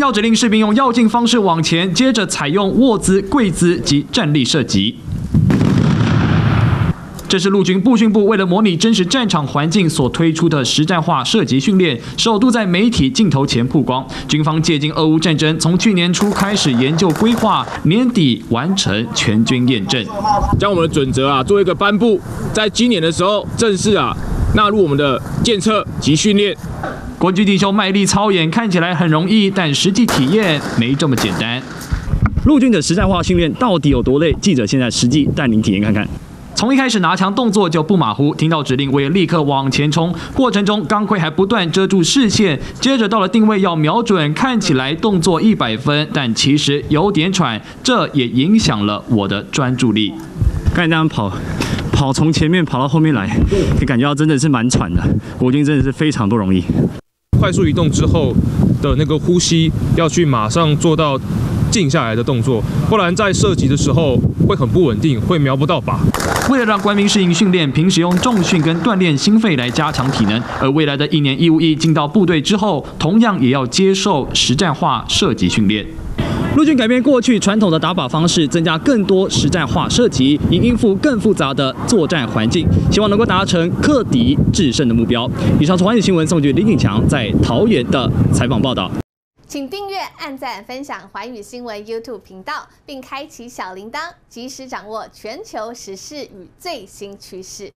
听到指令，士兵用绕境方式往前，接着采用卧姿、跪姿及站立射击。 这是陆军步训部为了模拟真实战场环境所推出的实战化射击训练，首度在媒体镜头前曝光。军方借鉴俄乌战争，从去年初开始研究规划，年底完成全军验证，将我们的准则做一个颁布，在今年的时候正式纳入我们的建测及训练。国军弟兄卖力操演，看起来很容易，但实际体验没这么简单。陆军的实战化训练到底有多累？记者现在实际带您体验看看。 从一开始拿枪动作就不马虎，听到指令我也立刻往前冲。过程中钢盔还不断遮住视线，接着到了定位要瞄准，看起来动作100分，但其实有点喘，这也影响了我的专注力。看你那样跑从前面跑到后面来，你感觉到真的是蛮喘的。国军真的是非常不容易。快速移动之后的那个呼吸要去马上做到静下来的动作，不然在射击的时候会很不稳定，会瞄不到靶。 为了让官兵适应训练，平时用重训跟锻炼心肺来加强体能。而未来的1年义务役进到部队之后，同样也要接受实战化射击训练。陆军改变过去传统的打靶方式，增加更多实战化射击，以应付更复杂的作战环境，希望能够达成克敌制胜的目标。以上是寰宇新闻宋俊、林景强在桃园的采访报道。 请订阅、按赞、分享寰宇新闻 YouTube 频道，并开启小铃铛，及时掌握全球时事与最新趋势。